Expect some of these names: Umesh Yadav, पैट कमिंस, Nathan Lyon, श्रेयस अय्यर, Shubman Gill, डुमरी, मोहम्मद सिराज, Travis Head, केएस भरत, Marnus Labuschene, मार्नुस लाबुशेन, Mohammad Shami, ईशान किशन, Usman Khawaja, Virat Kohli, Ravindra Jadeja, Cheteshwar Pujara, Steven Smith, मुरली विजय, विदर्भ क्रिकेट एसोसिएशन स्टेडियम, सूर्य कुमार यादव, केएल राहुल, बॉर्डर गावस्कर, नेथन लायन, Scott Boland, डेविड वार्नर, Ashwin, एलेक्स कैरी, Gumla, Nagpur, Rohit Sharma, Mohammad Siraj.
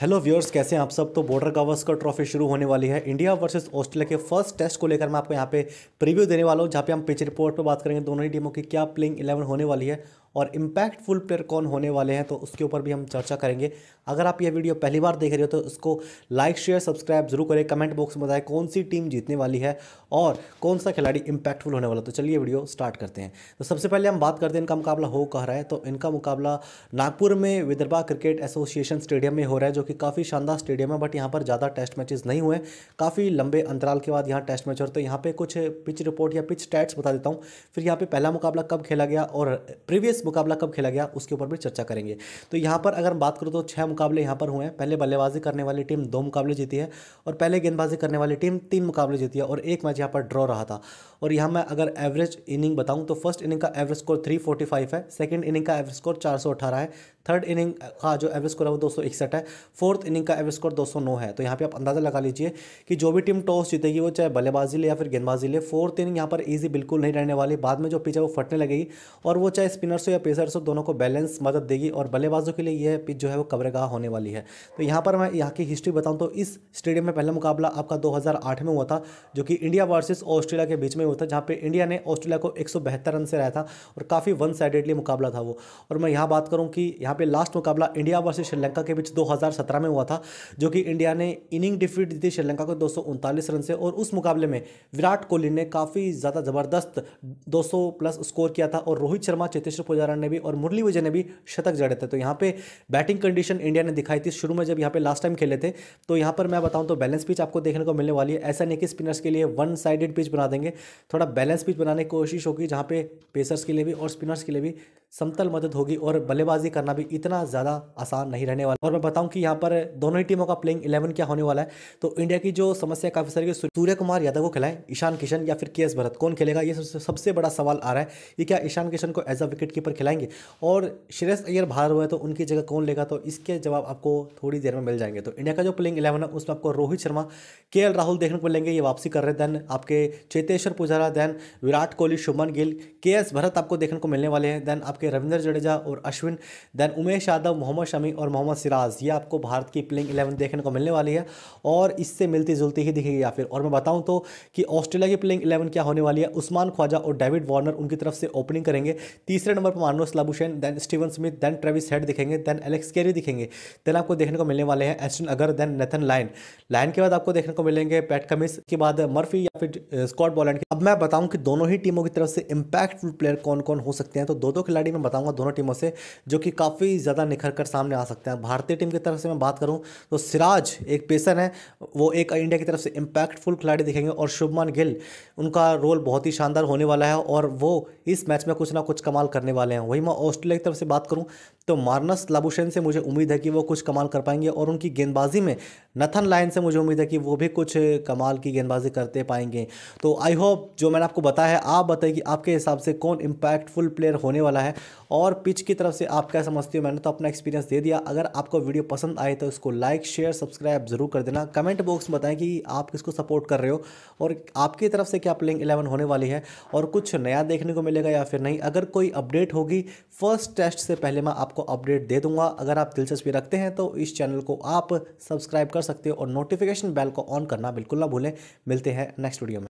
Hello viewers, कैसे हैं आप सब। तो बॉर्डर गावस्कर का ट्रॉफी शुरू होने वाली है। इंडिया वर्सेस ऑस्ट्रेलिया के फर्स्ट टेस्ट को लेकर मैं आपको यहाँ पे प्रीव्यू देने वाला हूँ, जहाँ पे हम पिच रिपोर्ट पर बात करेंगे दोनों ही टीमों की क्या प्लेइंग 11 होने वाली है और इम्पैक्टफुल प्लेयर कौन होने वाले हैं, तो उसके ऊपर भी हम चर्चा करेंगे। अगर आप ये वीडियो पहली बार देख रहे हो तो उसको लाइक शेयर सब्सक्राइब जरूर करें। कमेंट बॉक्स में बताएं कौन सी टीम जीतने वाली है और कौन सा खिलाड़ी इम्पैक्टफुल होने वाला। तो चलिए वीडियो स्टार्ट करते हैं। तो सबसे पहले हम बात करते हैं इनका मुकाबला हो कह रहा है। तो इनका मुकाबला नागपुर में विदर्भा क्रिकेट एसोसिएशन स्टेडियम में हो रहा है, जो कि काफ़ी शानदार स्टेडियम है, बट यहाँ पर ज़्यादा टेस्ट मैचेस नहीं हुए। काफ़ी लंबे अंतराल के बाद यहाँ टेस्ट मैच हो रहे। तो यहाँ पर कुछ पिच रिपोर्ट या पिच स्टैट्स बता देता हूँ, फिर यहाँ पर पहला मुकाबला कब खेला गया और प्रीवियस मुकाबला कब खेला गया उसके ऊपर भी चर्चा करेंगे। तो यहां पर अगर बात करूं तो 6 मुकाबले यहां पर हुए हैं। पहले बल्लेबाजी करने वाली टीम 2 मुकाबले जीती है और पहले गेंदबाजी करने वाली टीम 3 मुकाबले जीती है और एक मैच यहां पर ड्रॉ रहा था। और यहां मैं अगर एवरेज इनिंग बताऊं तो फर्स्ट इनिंग का एवरेज स्कोर 345 है, सेकंड इनिंग का एवरेज स्कोर 418 है, थर्ड इनिंग का जो एवरेज स्कोर है वो 261 है, फोर्थ इनिंग का एवरेज स्कोर 209 है। तो यहाँ पे आप अंदाज़ा लगा लीजिए कि जो भी टीम टॉस जीतेगी वो चाहे बल्लेबाजी ले या फिर गेंदबाजी ले, फोर्थ इनिंग यहाँ पर ईजी बिल्कुल नहीं रहने वाली। बाद में जो पिच है वो फटने लगेगी और वो चाहे स्पिनर्स हो या पेसर्स हो, दोनों को बैलेंस मदद देगी और बल्लेबाजों के लिए यह पिच जो है वो कवरेगा होने वाली है। तो यहाँ पर मैं यहाँ की हिस्ट्री बताऊँ तो इस स्टेडियम में पहला मुकाबला आपका 2008 में हुआ था, जो कि इंडिया वर्सेज ऑस्ट्रेलिया के बीच में हुआ था, जहाँ पर इंडिया ने ऑस्ट्रेलिया को 172 रन से हराया था और काफ़ी वन साइडेडली मुकाबला था वो। और मैं यहाँ बात करूँ कि यहाँ पे लास्ट मुकाबला इंडिया वर्सेस श्रीलंका के बीच 2017 में हुआ था, जो कि इंडिया ने इनिंग डिफीट दी थी श्रीलंका को 239 रन से। और उस मुकाबले में विराट कोहली ने काफ़ी ज़्यादा ज़बरदस्त 200 प्लस स्कोर किया था और रोहित शर्मा, चेतेश्वर पुजारा ने भी और मुरली विजय ने भी शतक जड़े थे। तो यहाँ पे बैटिंग कंडीशन इंडिया ने दिखाई थी शुरू में जब यहाँ पे लास्ट टाइम खेले थे। तो यहाँ पर मैं बताऊँ तो बैलेंस पिच आपको देखने को मिलने वाली है। ऐसा नहीं कि स्पिनर्स के लिए वन साइडेड पिच बना देंगे, थोड़ा बैलेंस पिच बनाने की कोशिश होगी, जहाँ पे पेसर्स के लिए भी और स्पिनर्स के लिए भी समतल मदद होगी और बल्लेबाजी करना भी इतना ज़्यादा आसान नहीं रहने वाला। और मैं बताऊं कि यहाँ पर दोनों ही टीमों का प्लेइंग 11 क्या होने वाला है। तो इंडिया की जो समस्या काफ़ी सारी, सूर्य कुमार यादव को खिलाएं, ईशान किशन या फिर केएस भरत, कौन खेलेगा, ये सबसे बड़ा सवाल आ रहा है कि क्या ईशान किशन को एज अ विकेट कीपर खिलाएंगे और श्रेयस अय्यर बाहर हुआ है तो उनकी जगह कौन लेगा। तो इसके जवाब आपको थोड़ी देर में मिल जाएंगे। तो इंडिया का जो प्लेइंग 11 है उसमें आपको रोहित शर्मा, केएल राहुल देखने को मिलेंगे, ये वापसी कर रहे, दैन आपके चेतेश्वर पुजारा, दैन विराट कोहली, शुभमन गिल, केएस भरत आपको देखने को मिलने वाले हैं, दैन के रविंद्र जडेजा और अश्विन, देन उमेश यादव, मोहम्मद शमी और मोहम्मद सिराज। ये आपको भारत की प्लेइंग 11 देखने को मिलने वाली है और इससे मिलती जुलती ही दिखेगी। या फिर और मैं बताऊं तो कि ऑस्ट्रेलिया की प्लेइंग 11 क्या होने वाली है। उस्मान ख्वाजा और डेविड वार्नर उनकी तरफ से ओपनिंग करेंगे। तीसरे नंबर पर मार्नुस लाबुशेन, then Steven Smith, then Travis Head दिखेंगे, देन एलेक्स कैरी दिखेंगे। देन आपको देखने को मिलने वाले हैं एश्विन अगर, देन नेथन लायन के बाद आपको देखने को मिलेंगे पैट कमिंस, के बाद मर्फी या फिर स्कॉट बॉलैंड। अब मैं बताऊँ कि दोनों ही टीमों की तरफ से इम्पैक्टफुल प्लेयर कौन कौन हो सकते हैं। तो दो खिलाड़ी मैं बताऊंगा दोनों टीमों से, जो कि काफ़ी ज़्यादा निखर कर सामने आ सकते हैं। भारतीय टीम की तरफ से मैं बात करूं तो सिराज एक पेसर है, वो एक इंडिया की तरफ से इम्पैक्टफुल खिलाड़ी दिखेंगे और शुभमन गिल, उनका रोल बहुत ही शानदार होने वाला है और वो इस मैच में कुछ ना कुछ कमाल करने वाले हैं। वहीं मैं ऑस्ट्रेलिया की तरफ से बात करूँ तो मार्नस लाबुशेन से मुझे उम्मीद है कि वो कुछ कमाल कर पाएंगे और उनकी गेंदबाजी में नाथन लायन से मुझे उम्मीद है कि वो भी कुछ कमाल की गेंदबाजी करते पाएंगे। तो आई होप जो मैंने आपको बताया है, आप बताइए कि आपके हिसाब से कौन इम्पैक्टफुल प्लेयर होने वाला है और पिच की तरफ से आप क्या समझते हो। मैंने तो अपना एक्सपीरियंस दे दिया। अगर आपको वीडियो पसंद आए तो इसको लाइक शेयर सब्सक्राइब जरूर कर देना। कमेंट बॉक्स में बताएं कि आप किसको सपोर्ट कर रहे हो और आपकी तरफ से क्या प्लेइंग 11 होने वाली है और कुछ नया देखने को मिलेगा या फिर नहीं। अगर कोई अपडेट होगी फर्स्ट टेस्ट से पहले मैं आपको अपडेट दे दूंगा। अगर आप दिलचस्पी रखते हैं तो इस चैनल को आप सब्सक्राइब कर सकते हो और नोटिफिकेशन बेल को ऑन करना बिल्कुल ना भूलें। मिलते हैं नेक्स्ट वीडियो में।